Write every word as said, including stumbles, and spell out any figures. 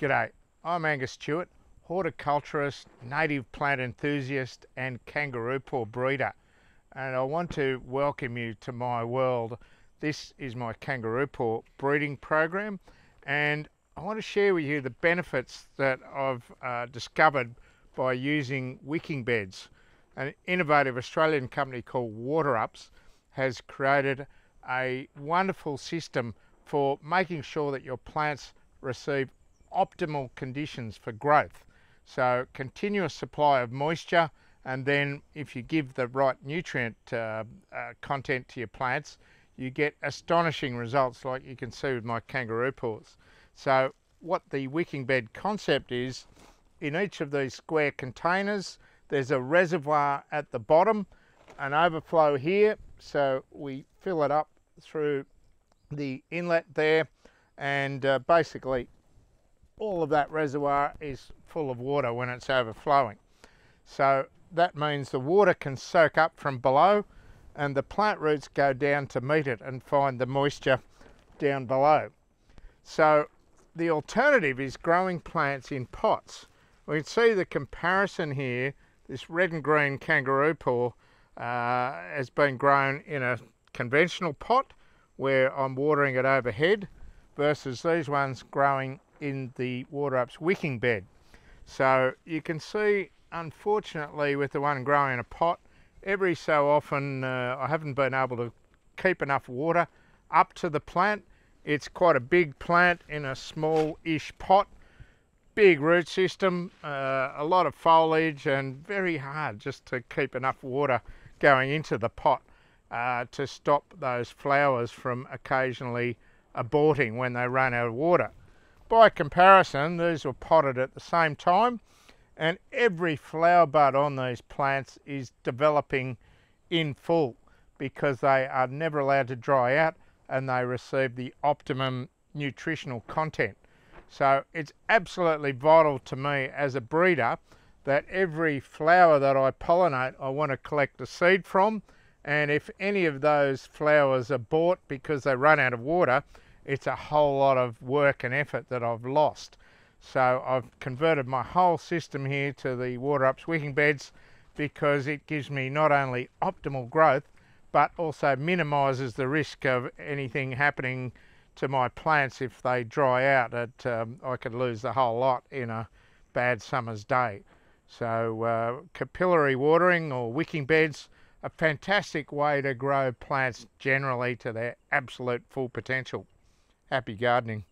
G'day, I'm Angus Stewart, horticulturist, native plant enthusiast and kangaroo paw breeder, and I want to welcome you to my world. This is my kangaroo paw breeding program, and I want to share with you the benefits that I've uh, discovered by using wicking beds. An innovative Australian company called WaterUps has created a wonderful system for making sure that your plants receive optimal conditions for growth. So continuous supply of moisture, and then if you give the right nutrient uh, uh, content to your plants, you get astonishing results like you can see with my kangaroo paws. So what the wicking bed concept is, in each of these square containers there's a reservoir at the bottom, an overflow here, so we fill it up through the inlet there, and uh, basically all of that reservoir is full of water when it's overflowing. So that means the water can soak up from below and the plant roots go down to meet it and find the moisture down below. So the alternative is growing plants in pots. We can see the comparison here. This red and green kangaroo paw uh, has been grown in a conventional pot where I'm watering it overhead, versus these ones growing in the WaterUps wicking bed. So you can see, unfortunately, with the one growing in a pot, every so often uh, I haven't been able to keep enough water up to the plant. It's quite a big plant in a small-ish pot, big root system, uh, a lot of foliage, and very hard just to keep enough water going into the pot uh, to stop those flowers from occasionally aborting when they run out of water. By comparison, these were potted at the same time, and every flower bud on these plants is developing in full because they are never allowed to dry out and they receive the optimum nutritional content. So it's absolutely vital to me as a breeder that every flower that I pollinate, I want to collect a seed from, and if any of those flowers abort because they run out of water, it's a whole lot of work and effort that I've lost. So I've converted my whole system here to the WaterUps wicking beds because it gives me not only optimal growth but also minimises the risk of anything happening to my plants if they dry out. That um, I could lose the whole lot in a bad summer's day. So uh, capillary watering or wicking beds, a fantastic way to grow plants generally to their absolute full potential. Happy gardening.